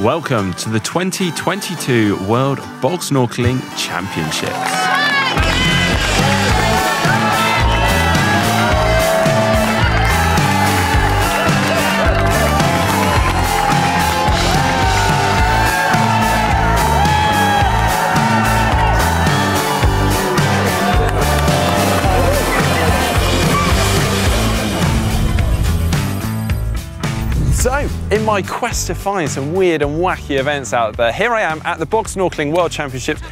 Welcome to the 2022 World Bog Snorkelling Championships. So, in my quest to find some weird and wacky events out there, here I am at the Bog Snorkelling World Championships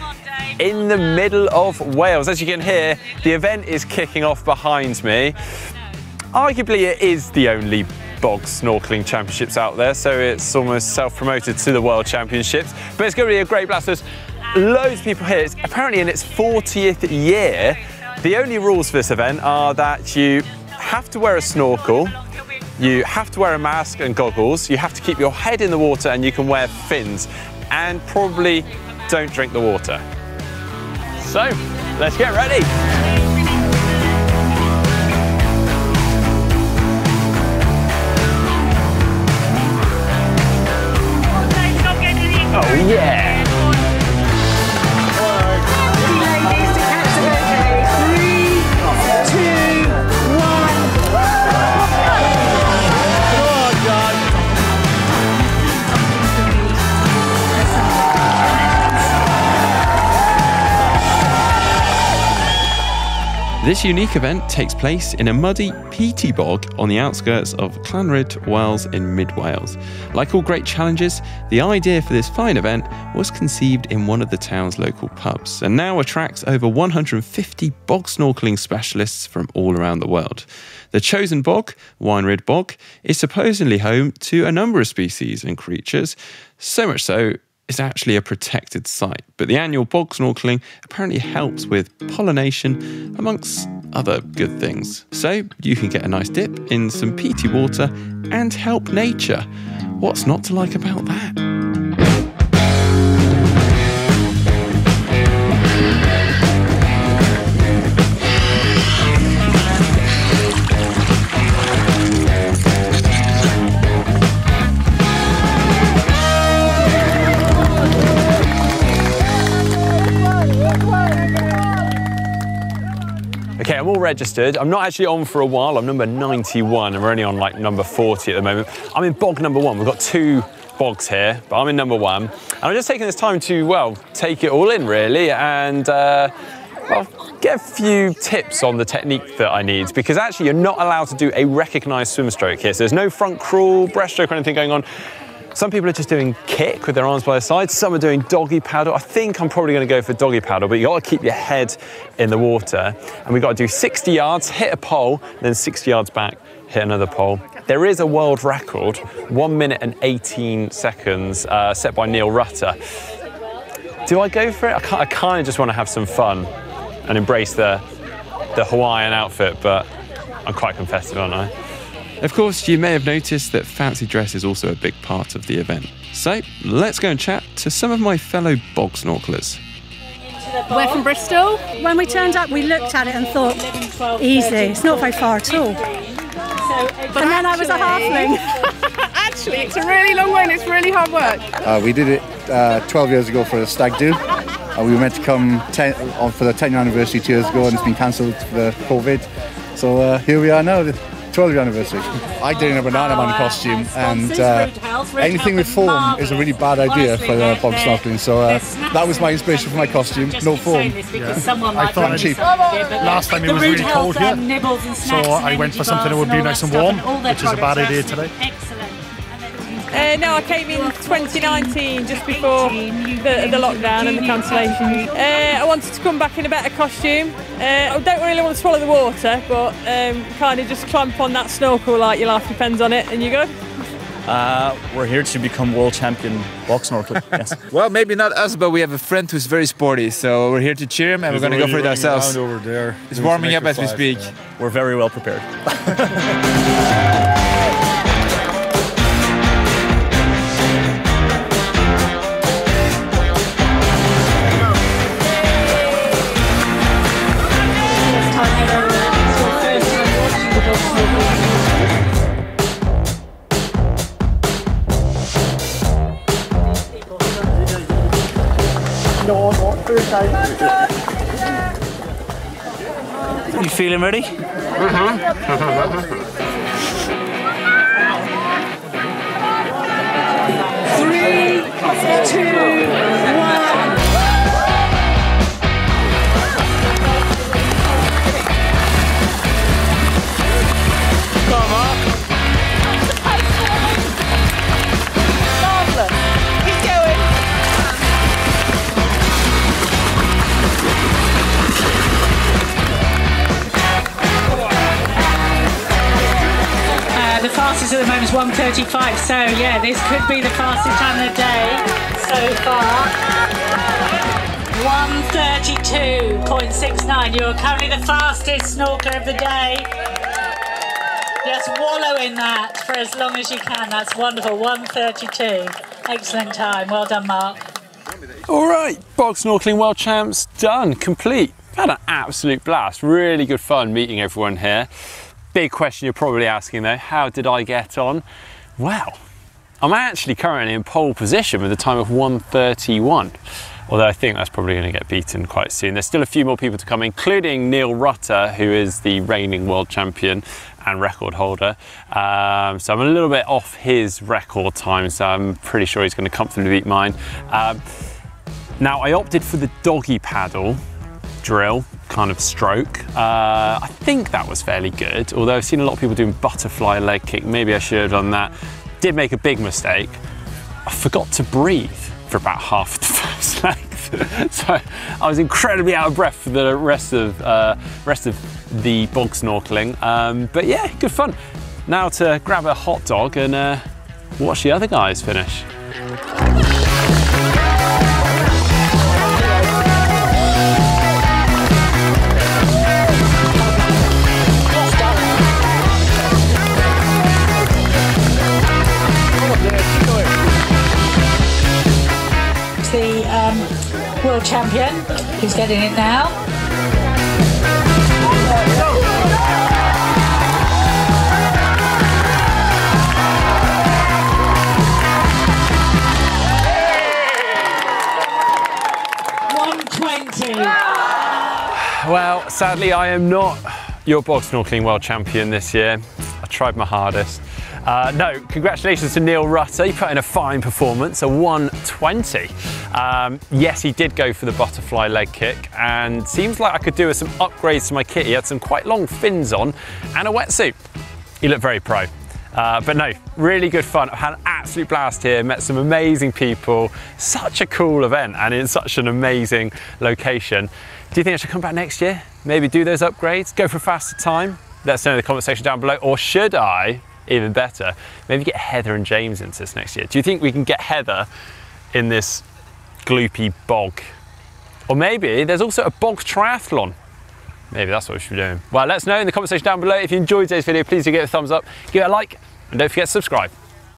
in the middle of Wales. As you can hear, the event is kicking off behind me. Arguably, it is the only Bog Snorkelling Championships out there, so it's almost self-promoted to the World Championships. But it's going to be a great blast. There's loads of people here. It's apparently in its 40th year. The only rules for this event are that you have to wear a snorkel, you have to wear a mask and goggles, you have to keep your head in the water, and you can wear fins, and probably don't drink the water. So, let's get ready. Oh yeah. This unique event takes place in a muddy, peaty bog on the outskirts of Llanwrtyd Wells in mid-Wales. Like all great challenges, the idea for this fine event was conceived in one of the town's local pubs and now attracts over 150 bog snorkelling specialists from all around the world. The chosen bog, Wynrid Bog, is supposedly home to a number of species and creatures, so much so it's actually a protected site, but the annual bog snorkelling apparently helps with pollination, amongst other good things. So you can get a nice dip in some peaty water and help nature. What's not to like about that? Okay, I'm all registered. I'm not actually on for a while. I'm number 91 and we're only on like number 40 at the moment. I'm in bog number 1. We've got 2 bogs here, but I'm in number 1. And I'm just taking this time to, well, take it all in really and well, get a few tips on the technique that I need, because actually you're not allowed to do a recognised swim stroke here. So there's no front crawl, breaststroke or anything going on. Some people are just doing kick with their arms by their sides. Some are doing doggy paddle. I think I'm probably going to go for doggy paddle, but you got to keep your head in the water. And we've got to do 60 yards, hit a pole, then 60 yards back, hit another pole. There is a world record, 1 minute and 18 seconds, set by Neil Rutter. Do I go for it? I kind of just want to have some fun and embrace the Hawaiian outfit, but I'm quite competitive, aren't I? Of course, you may have noticed that fancy dress is also a big part of the event. So, let's go and chat to some of my fellow bog snorkelers. We're from Bristol. When we turned up, we looked at it and thought, easy, it's not very far at all. But and then I was a halfling. Actually, it's a really long way and it's really hard work. We did it 12 years ago for a stag do. We were meant to come for the 10th anniversary 2 years ago, and it's been cancelled for COVID. So here we are now. 12th anniversary. I did in a banana man costume, and anything with foam is a really bad idea for bog snorkelling, so that was my inspiration for my costume, no foam. Yeah. I thought cheap. Last time it was really cold here, so I went for something that would be nice and warm, which is a bad idea today. No, I came in 2019, just before the lockdown and the cancellation. I wanted to come back in a better costume. I don't really want to swallow the water, but kind of just clamp on that snorkel like your life depends on it, and you go. We're here to become world champion bog snorkeler, yes. Well, maybe not us, but we have a friend who's very sporty, so we're here to cheer him, and we're going to go for it ourselves. Over there. It's warming up as we speak. Yeah. We're very well prepared. on what to say. You feeling ready? Mm-hmm. 3, 2, 1. The fastest at the moment is 1:35, so yeah, this could be the fastest time of the day so far. 1:32.69, you're currently the fastest snorkeler of the day. Just wallow in that for as long as you can, that's wonderful. 1:32, excellent time, well done Mark. Alright, Bog Snorkelling World Champs done, complete. Had an absolute blast, really good fun meeting everyone here. Big question you're probably asking though, how did I get on? Well, I'm actually currently in pole position with a time of 1:31, although I think that's probably going to get beaten quite soon. There's still a few more people to come, including Neil Rutter, who is the reigning world champion and record holder. So I'm a little bit off his record time, so I'm pretty sure he's going to comfortably beat mine. Now, I opted for the doggy paddle drill kind of stroke. I think that was fairly good, although I've seen a lot of people doing butterfly leg kick. Maybe I should have done that. Did make a big mistake. I forgot to breathe for about half the first length. So I was incredibly out of breath for the rest of the bog snorkeling. But yeah, good fun. Now to grab a hot dog and watch the other guys finish. World champion, who's getting it now. Hey! 1:20. Well, sadly, I am not your bog snorkelling world champion this year. I tried my hardest. No, congratulations to Neil Rutter. He put in a fine performance, a 1:20. Yes, he did go for the butterfly leg kick, and seems like I could do with some upgrades to my kit. He had some quite long fins on and a wetsuit. He looked very pro. But no, really good fun. I've had an absolute blast here, met some amazing people. Such a cool event and in such an amazing location. Do you think I should come back next year? Maybe do those upgrades, go for a faster time? Let us know in the comment section down below, or should I? Even better, maybe get Heather and James into this next year. Do you think we can get Heather in this gloopy bog? Or maybe there's also a bog triathlon. Maybe that's what we should be doing. Well, let us know in the comment section down below. If you enjoyed today's video, please do give it a thumbs up, give it a like, and don't forget to subscribe.